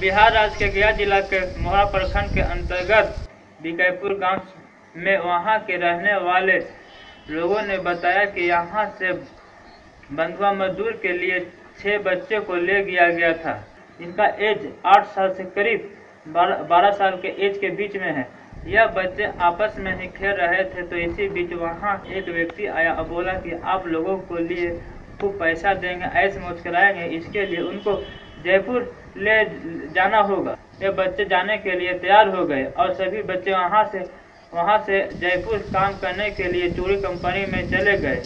बिहार राज्य के गया जिला के मोहा प्रखंड के अंतर्गत बिकैपुर गांव में वहां के रहने वाले लोगों ने बताया कि यहां से बंधुआ मजदूर के लिए 6 बच्चे को ले गया गया था। इनका एज 8 साल से करीब 12 साल के एज के बीच में है। यह बच्चे आपस में ही खेल रहे थे तो इसी बीच वहां एक व्यक्ति आया और बोला कि आप लोगों को लिए खूब पैसा देंगे, ऐश मौज कराएंगे, इसके लिए उनको जयपुर ले जाना होगा। ये बच्चे जाने के लिए तैयार हो गए और सभी बच्चे वहां से जयपुर काम करने के लिए चूड़ी कंपनी में चले गए।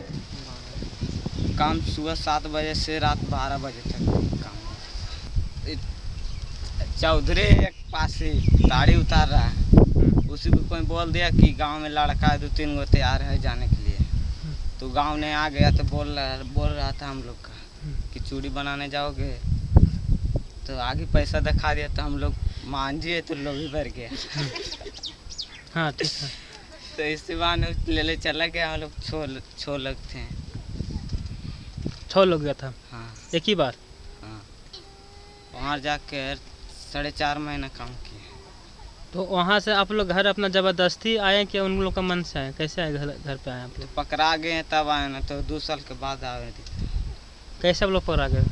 काम सुबह 7 बजे से रात 12 बजे तक काम। चौधरी एक पास से गाड़ी उतार रहा है, उसी को कोई बोल दिया कि गांव में लड़का है 2-3 गो तैयार है जाने के लिए, तो गांव ने आ गया तो बोल रहा था हम लोग का कि चूड़ी बनाने जाओगे, तो आगे पैसा दिखा दिया तो हम लोग मान जिए तो लोभी भर गया। हाँ ठीक है, तो इसी बहाने ले चला गया। हम लोग 6 लोग थे, 6 लोग गया था। हाँ एक ही बार। हाँ वहाँ जाकर 4.5 महीना काम किया। तो वहाँ से आप लोग घर अपना ज़बरदस्ती आए कि उन लोग का मन से आए, कैसे आए? घर पे आए आप लोग? तो पकड़ा गए तब आए ना, तो 2 साल के बाद आए। कैसे आप लोग पकड़ा गए?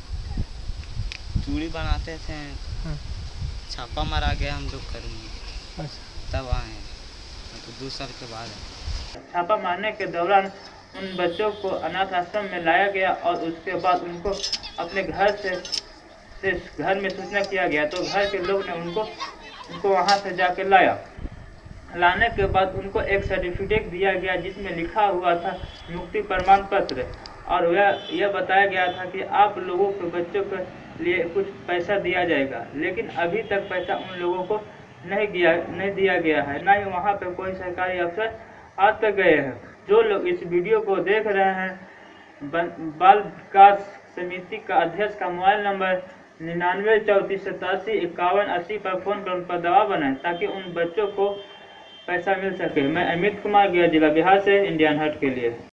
चूड़ी बनाते थे। हाँ। छापा मारा गया हम लोग करेंगे। अच्छा। तब आए, तो 2 साल के बाद आए। छापा मारने के दौरान उन बच्चों को अनाथ आश्रम में लाया गया और उसके बाद उनको अपने घर से घर में सूचना किया गया, तो घर के लोग ने उनको वहाँ से जाके लाने के बाद उनको एक सर्टिफिकेट दिया गया जिसमें लिखा हुआ था मुक्ति प्रमाण पत्र, और वह यह बताया गया था कि आप लोगों के बच्चों के लिए कुछ पैसा दिया जाएगा, लेकिन अभी तक पैसा उन लोगों को नहीं दिया गया है, ना ही वहाँ पे कोई सरकारी अफसर आ तक गए हैं। जो लोग इस वीडियो को देख रहे हैं, बाल विकास समिति का अध्यक्ष का मोबाइल नंबर 99 34 87 51 80 पर फोन कर उन पर दबाव बनाए ताकि उन बच्चों को पैसा मिल सके। मैं अमित कुमार, गया जिला बिहार से, इंडियन हर्ड के लिए।